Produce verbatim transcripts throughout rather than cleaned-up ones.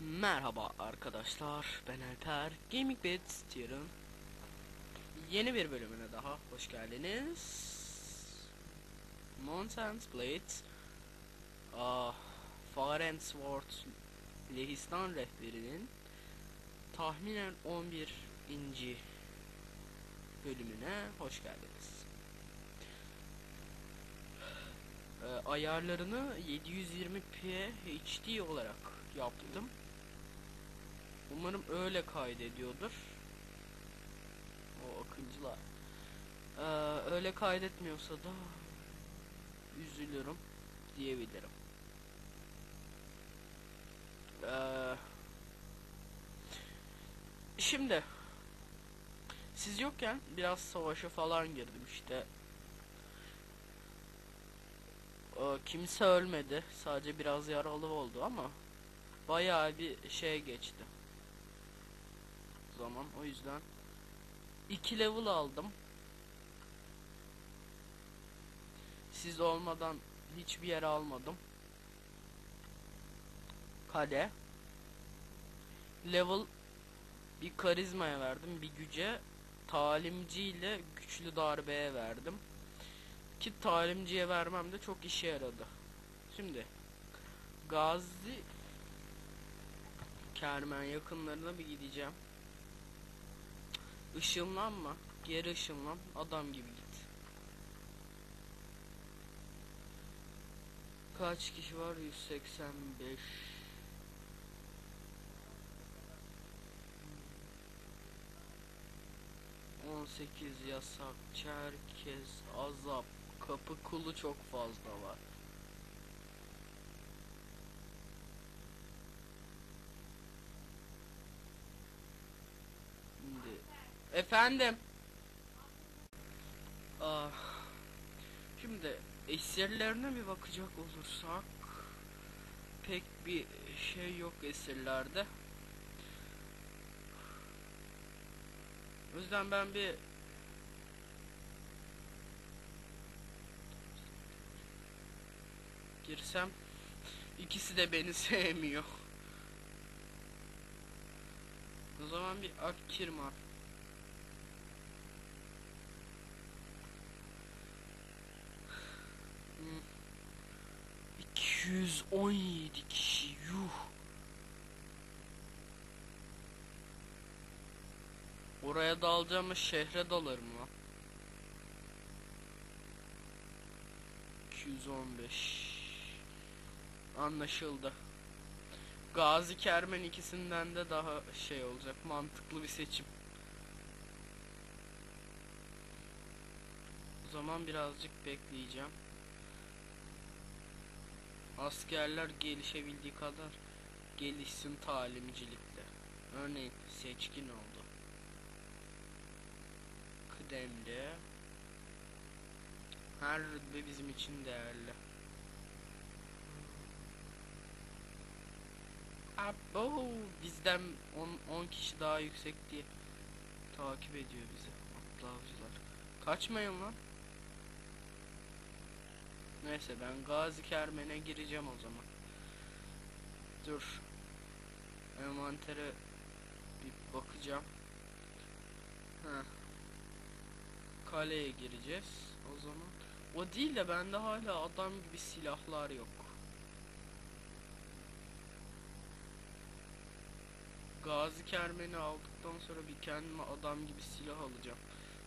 Merhaba arkadaşlar, ben Alper, Gaming Bits diyorum. Yeni bir bölümüne daha hoş geldiniz. Mount and Blade, uh, Fire and Sword, Lehistan rehberinin tahminen on birinci bölümüne hoş geldiniz. Ee, ayarlarını yedi yüz yirmi p H D olarak yaptım. Umarım öyle kaydediyordur. O akıncılar. Ee, öyle kaydetmiyorsa da üzülürüm diyebilirim. Ee, şimdi siz yokken biraz savaşa falan girdim işte. Ee, kimse ölmedi, sadece biraz yaralı oldu ama bayağı bir şey geçti zaman. O yüzden iki level aldım. Siz olmadan hiçbir yere almadım. Kale, level bir karizmaya verdim, bir güce, talimci ile güçlü darbeye verdim ki talimciye vermem de çok işe yaradı. Şimdi Gazi Kermen yakınlarına bir gideceğim. Işınlanma, geri ışınlan, adam gibi git. Kaç kişi var? yüz seksen beş. on sekiz yasak, Çerkez, azap, kapı kulu çok fazla var. Şimdi efendim. Ah. Şimdi esirlerine bir bakacak olursak pek bir şey yok esirlerde. O yüzden ben bir girsem, ikisi de beni sevmiyor. O zaman bir Akkerman. iki yüz on yedi kişi, yuh. Oraya dalacağımı şehre dalarım lan. iki yüz on beş. Anlaşıldı. Gazi Kermen ikisinden de daha şey olacak, mantıklı bir seçim. O zaman birazcık bekleyeceğim. Askerler gelişebildiği kadar gelişsin talimcilikte. Örneğin seçkin oldu. Kıdemli. Her rütbe bizim için değerli. Abo, bizden on kişi daha yüksek diye takip ediyor bizi atlı avcılar. Kaçmayın lan. Neyse, ben Gazi Kermen'e gireceğim o zaman. Dur, envantere bir bakacağım. Heh. Kaleye gireceğiz o zaman. O değil de bende hala adam gibi silahlar yok. Gazi Kermen'i aldıktan sonra bir kendime adam gibi silah alacağım.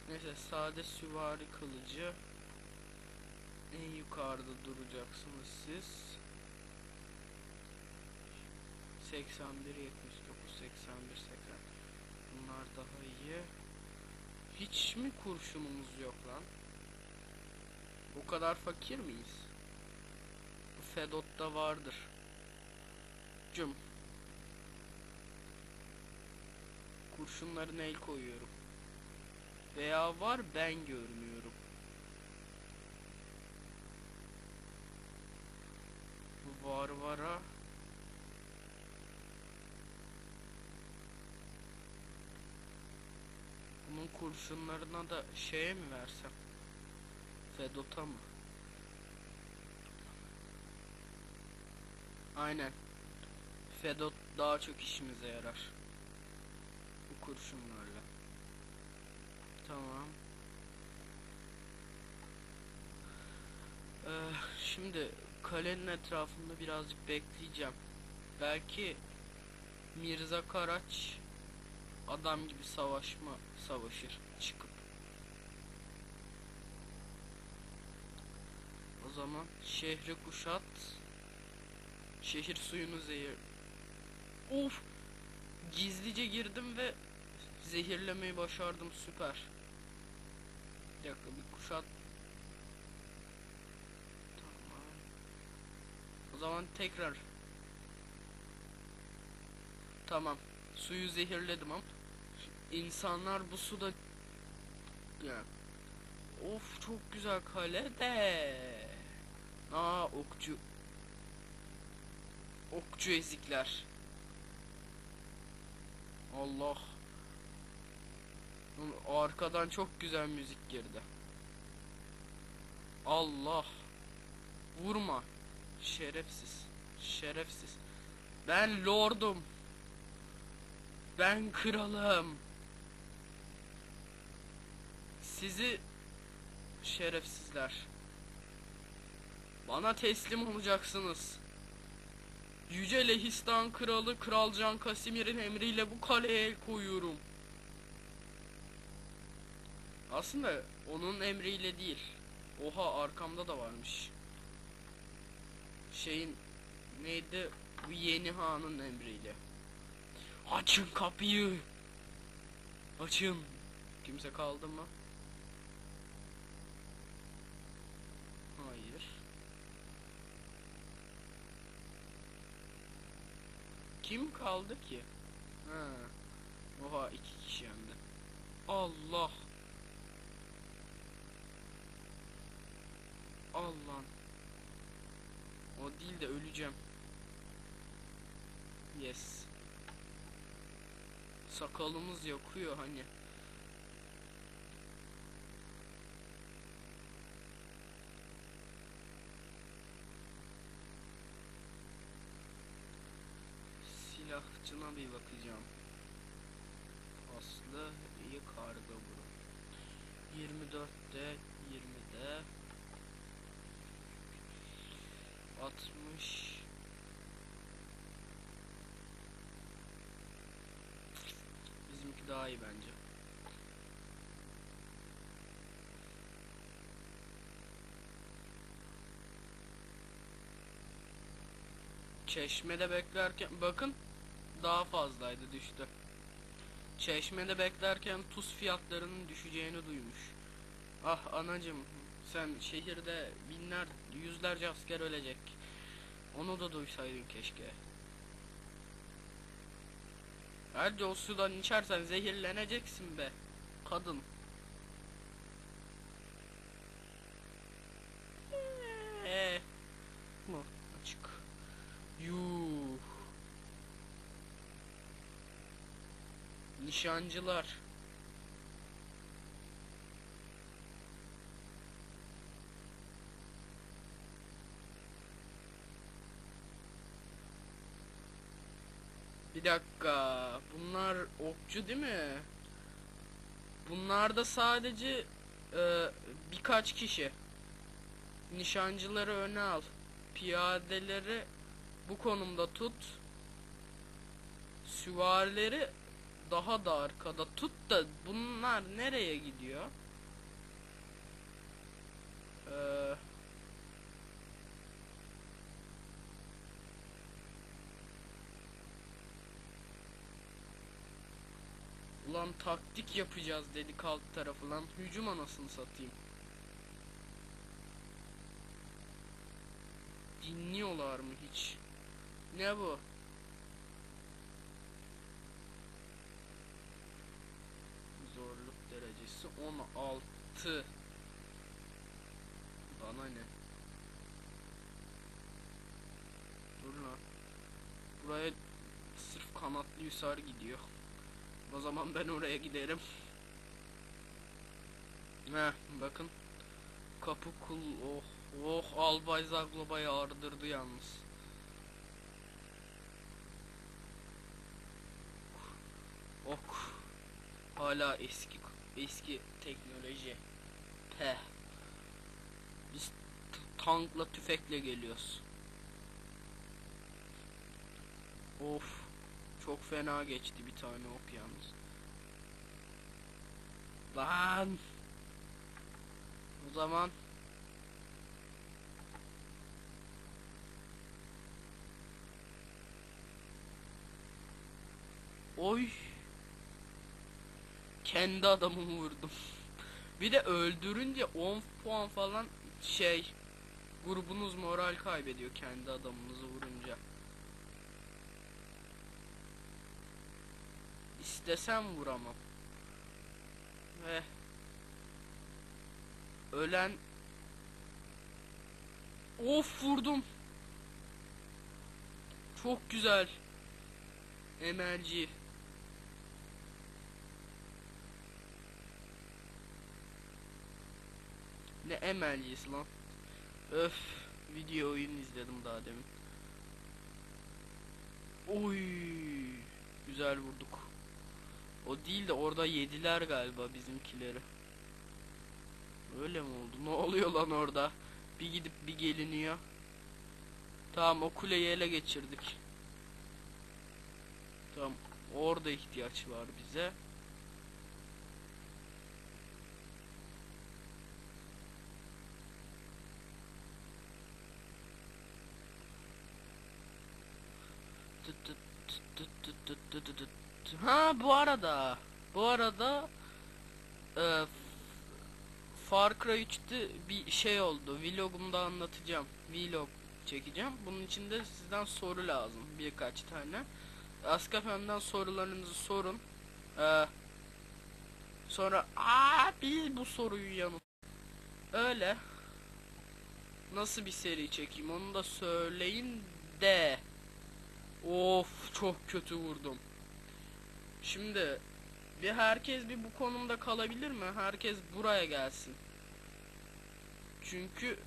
Neyse, sade süvari kılıcı. En yukarıda duracaksınız siz. seksen bir, yetmiş dokuz, seksen bir, seksen. Bunlar daha iyi. Hiç mi kurşunumuz yok lan? O kadar fakir miyiz? Fedot'ta vardır. Cüm. Kurşunlarına el koyuyorum. Veya var, ben görmüyorum. Varvara. Bunun kurşunlarına da şeye mi versem? Fedot'a mı? Aynen. Fedot daha çok işimize yarar. Bu kurşunlarla. Tamam. Ee, şimdi kalenin etrafında birazcık bekleyeceğim. Belki Mirza Karaç adam gibi savaşma savaşır çıkıp. O zaman şehri kuşat. Şehir suyunu zehir. Of! Gizlice girdim ve zehirlemeyi başardım. Süper. Bir dakika, bir kuşat. Tamam. O zaman tekrar. Tamam. Suyu zehirledim ama insanlar bu suda yani. Of, çok güzel kale de. Aa, okçu. Okçu ezikler. Allah. Arkadan çok güzel müzik girdi. Allah. Vurma. Şerefsiz. Şerefsiz. Ben lordum. Ben kralım. Sizi şerefsizler. Bana teslim olacaksınız. Yüce Lehistan kralı Kral Can Kasimir'in emriyle bu kaleye el koyuyorum. Aslında onun emriyle değil. Oha, arkamda da varmış. Şeyin neydi? Bu yeni hanın emriyle. Açın kapıyı. Açın. Kimse kaldı mı? Hayır. Kim kaldı ki? Ha. Oha, iki kişi hem de. Allah. Allah'ım. O değil de öleceğim. Yes. Sakalımız yakıyor hani. Silahçına bir bakacağım. Aslı iyi karga bu. yirmi dörtte yirmide altmış. Bizimki daha iyi bence. Çeşmede beklerken bakın daha fazlaydı, düştü. Çeşmede beklerken tuz fiyatlarının düşeceğini duymuş. Ah anacım, sen şehirde binler yüzlerce asker ölecek. Onu da duysaydın keşke. Ayrıca o sudan içersen zehirleneceksin be kadın. Eee bu açık. Yuh. Nişancılar. Bir dakika, bunlar okçu değil mi? Bunlar da sadece e, birkaç kişi. Nişancıları öne al, piyadeleri bu konumda tut, süvarileri daha da arkada tut da bunlar nereye gidiyor? Eee... Ulan taktik yapacağız dedik, alt tarafı lan hücum anasını satayım. Dinliyorlar mı hiç? Ne bu? Zorluk derecesi on altı. Bana ne? Dur lan. Buraya sırf kanatlı hüsar gidiyor. O zaman ben oraya giderim. Heh, bakın. Kapı kul... Oh, oh, Albay Zagloba'yı ardırdı yalnız. Hala eski eski teknoloji. Peh. Biz tankla tüfekle geliyoruz. Of. Çok fena geçti bir tane ok yalnız. Lan. O zaman oy. Kendi adamımı vurdum. Bir de öldürünce on puan falan şey, grubunuz moral kaybediyor kendi adamınızı vurunca. İstesem vuramam. Ve ölen of vurdum. Çok güzel. Emerci. Ne emelciyiz lan. Öf. Video oyun izledim daha demin. Oy. Güzel vurduk. O değil de orada yediler galiba bizimkileri. Öyle mi oldu? Ne oluyor lan orada? Bir gidip bir geliniyor. Tamam, o kuleyi ele geçirdik. Tamam, orada ihtiyaç var bize. Ha, bu arada bu arada e, Far Cry üç'te bir şey oldu. Vlogumda anlatacağım. Vlog çekeceğim. Bunun için de sizden soru lazım. Birkaç tane. Askafem'den sorularınızı sorun. Ee, sonra aa biz bu soruyu yanıt. Öyle. Nasıl bir seri çekeyim onu da söyleyin de. Of, çok kötü vurdum. Şimdi bir herkes bir bu konumda kalabilir mi? Herkes buraya gelsin. Çünkü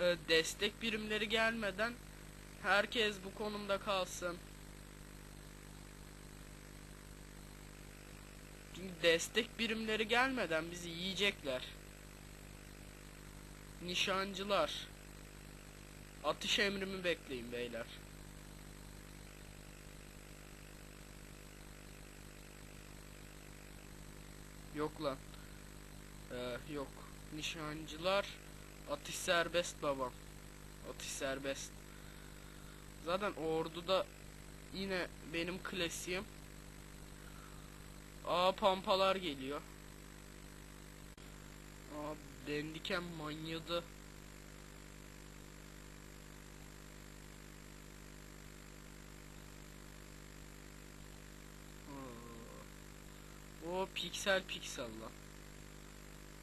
e, destek birimleri gelmeden herkes bu konumda kalsın. Çünkü destek birimleri gelmeden bizi yiyecekler. Nişancılar. Atış emrimi bekleyin beyler. Yok lan. Ee, yok. Nişancılar. Atış serbest babam. Atış serbest. Zaten orduda yine benim klasiğim. Aa, pampalar geliyor. Aa, dendiken manyadı. O piksel piksel lan.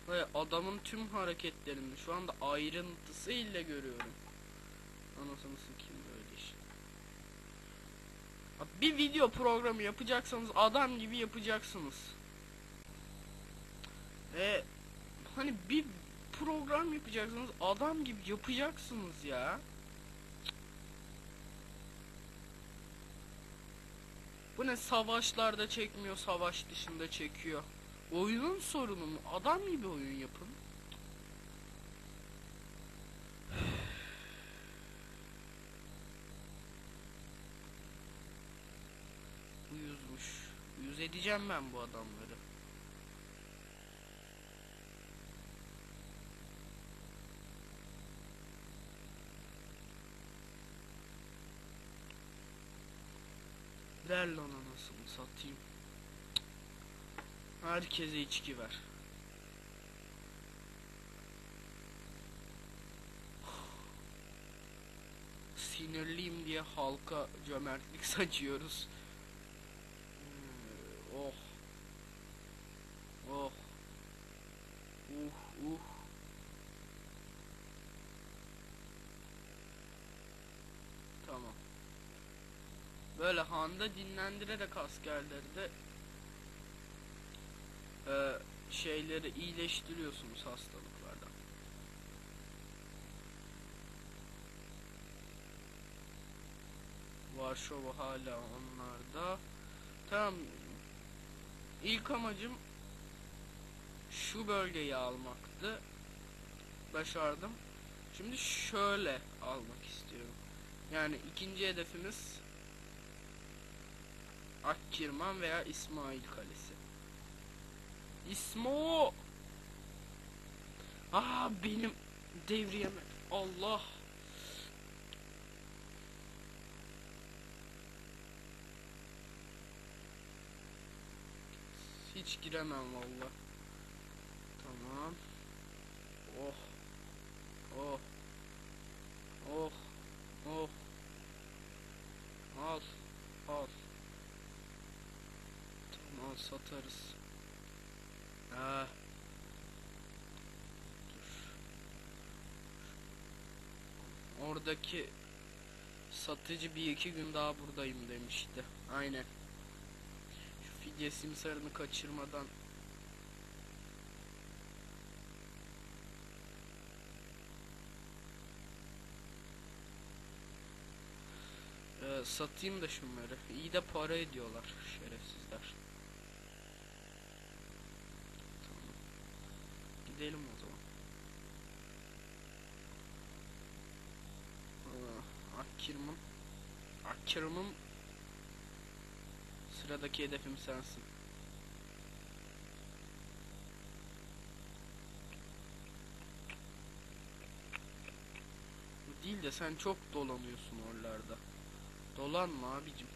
Vay, adamın tüm hareketlerini şu anda ayrıntısıyla görüyorum. Anasını sikeyim böyle iş. Bir video programı yapacaksanız adam gibi yapacaksınız. Ve hani bir program yapacaksanız adam gibi yapacaksınız ya. Bu ne, savaşlarda çekmiyor, savaş dışında çekiyor. Oyunun sorunu mu? Adam gibi oyun yapın. Uyuzmuş. Uyuz edeceğim ben bu adamları. Ver lan anasını satayım. Herkese içki ver. Sinirliyim diye halka cömertlik saçıyoruz. Oh. Oh. Uh uh. Tamam. Böyle handa dinlendirerek askerleri de e, şeyleri iyileştiriyorsunuz hastalıklardan. Varşova hala onlarda. Tamam. İlk amacım şu bölgeyi almaktı. Başardım. Şimdi şöyle almak istiyorum. Yani ikinci hedefimiz Akkerman veya İsmail Kalesi. İsmo! Ah benim devriyeme. Allah! Hiç giremem valla. Tamam. Oh. Oh. Oh. Oh. Al. Al. Tamam satarız. Ha. Dur. Oradaki satıcı bir iki gün daha buradayım demişti. Aynen. Fidye simsarını kaçırmadan ee, satayım da şunları. İyi de para ediyorlar şerefsizler. Tamam. Gidelim o zaman. Aa, Akkerman. Akkerman. Sıradaki hedefim sensin. Değil de sen çok dolanıyorsun oralarda. Dolanma abicim.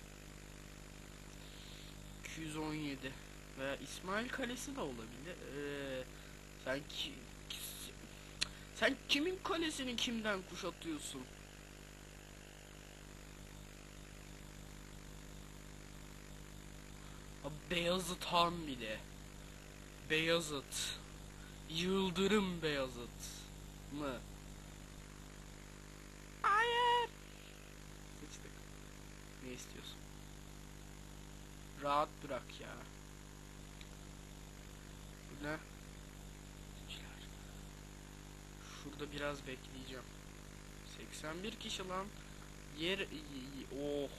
iki yüz on yedi veya İsmail Kalesi de olabilir. Ee, sen ki, sen kimin kalesini kimden kuşatıyorsun? Beyazıt Han bile. Beyazıt. Yıldırım Beyazıt mı? Hayır. Seçtik. Ne istiyorsun? Rahat bırak ya. Bu ne? Şurada biraz bekleyeceğim. seksen bir kişi lan. Yer... Oh.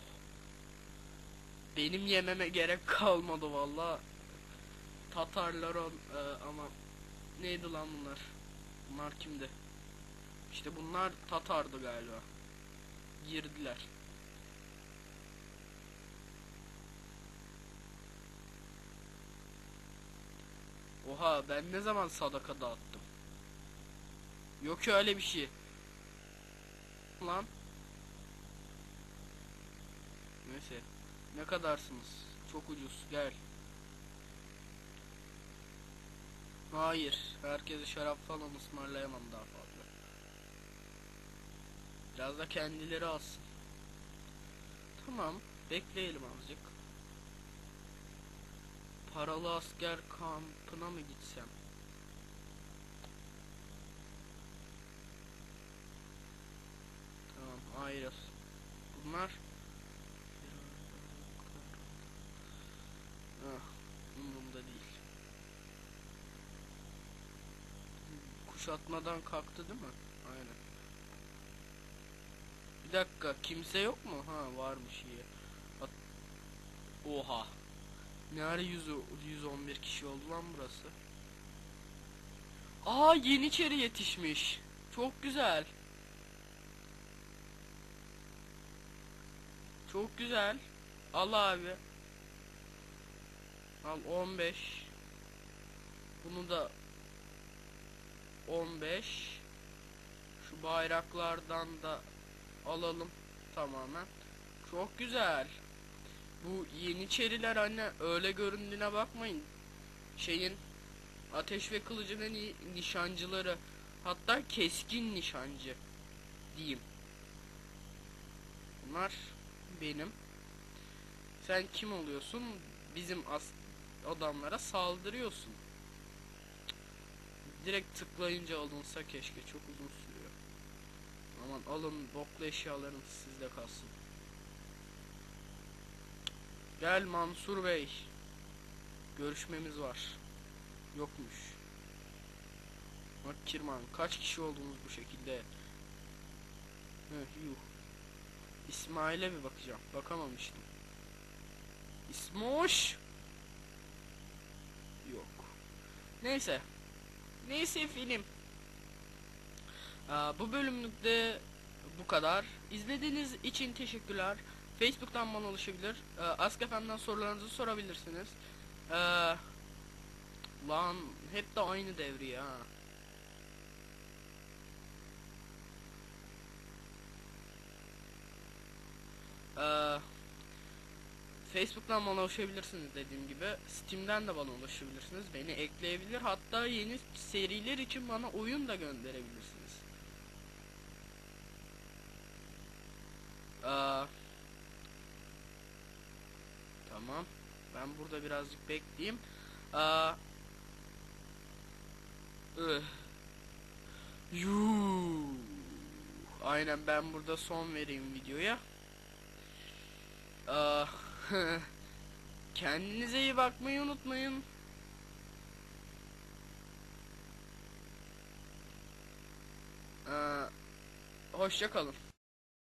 Benim yememe gerek kalmadı valla. Tatarlar on, e, ama neydi lan bunlar? Bunlar kimdi? İşte bunlar Tatardı galiba. Girdiler. Oha ben ne zaman sadaka dağıttım? Yok öyle bir şey. Lan. Neyse. Ne kadarsınız? Çok ucuz. Gel. Hayır. Herkese şarap falan ısmarlayamam daha fazla. Biraz da kendileri alsın. Tamam. Bekleyelim azıcık. Paralı asker kampına mı gitsem? Tamam. Hayır. Bunlar... Ah, umurumda değil. Kuşatmadan kalktı değil mi? Aynen. Bir dakika, kimse yok mu? Ha, varmış iyi. At Oha. Ne ara yüz on bir kişi oldu lan burası? Aa, Yeniçeri yetişmiş. Çok güzel. Çok güzel. Al abi. Al on beş. Bunu da on beş. Şu bayraklardan da alalım tamamen. Çok güzel. Bu Yeniçeriler anne öyle göründüğüne bakmayın. Şeyin Ateş ve Kılıcın en iyi nişancıları. Hatta keskin nişancı diyeyim. Bunlar benim. Sen kim oluyorsun? Bizim as adamlara saldırıyorsun. Direkt tıklayınca alınsa keşke, çok uzun sürüyor. Aman alın boklu eşyalarınız sizde kalsın. Gel Mansur Bey. Görüşmemiz var. Yokmuş. Akkerman kaç kişi oldunuz bu şekilde? Heh, yuh. İsmail'e bir bakacağım. Bakamamıştım. İsmoş. yok. Neyse. Neyse film. Aa, bu bölümlükte bu kadar. İzlediğiniz için teşekkürler. Facebook'tan bana ulaşabilir. Ee, Ask F M'den sorularınızı sorabilirsiniz. Ee, lan hep de aynı devri ya. Ee, Facebook'tan bana ulaşabilirsiniz dediğim gibi. Steam'den de bana ulaşabilirsiniz. Beni ekleyebilir. Hatta yeni seriler için bana oyun da gönderebilirsiniz. Eee... Tamam. Ben burada birazcık bekleyeyim. Aa. Üh. Yuh. Aynen, ben burada son vereyim videoya. Aa. Kendinize iyi bakmayı unutmayın. Aa. Hoşça kalın.